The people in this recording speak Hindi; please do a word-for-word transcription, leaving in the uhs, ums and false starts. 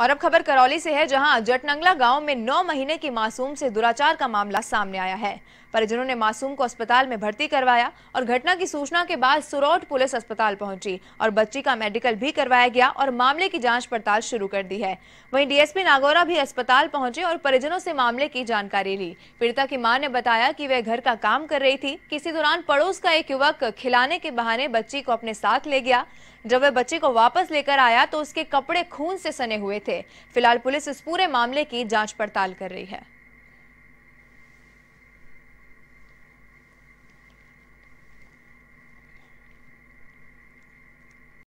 और अब खबर करौली से है, जहां जटनंगला गांव में नौ महीने की मासूम से दुराचार का मामला सामने आया है। परिजनों ने मासूम को अस्पताल में भर्ती करवाया और घटना की सूचना के बाद सुरौट पुलिस अस्पताल पहुंची और बच्ची का मेडिकल भी करवाया गया और मामले की जांच पड़ताल शुरू कर दी है। वहीं डीएसपी नागौरा भी अस्पताल पहुंचे और परिजनों से मामले की जानकारी ली। पीड़िता की मां ने बताया कि वह घर का काम कर रही थी कि इसी दौरान पड़ोस का एक युवक खिलाने के बहाने बच्ची को अपने साथ ले गया। जब वह बच्ची को वापस लेकर आया तो उसके कपड़े खून से सने हुए थे। फिलहाल पुलिस इस पूरे मामले की जांच पड़ताल कर रही है।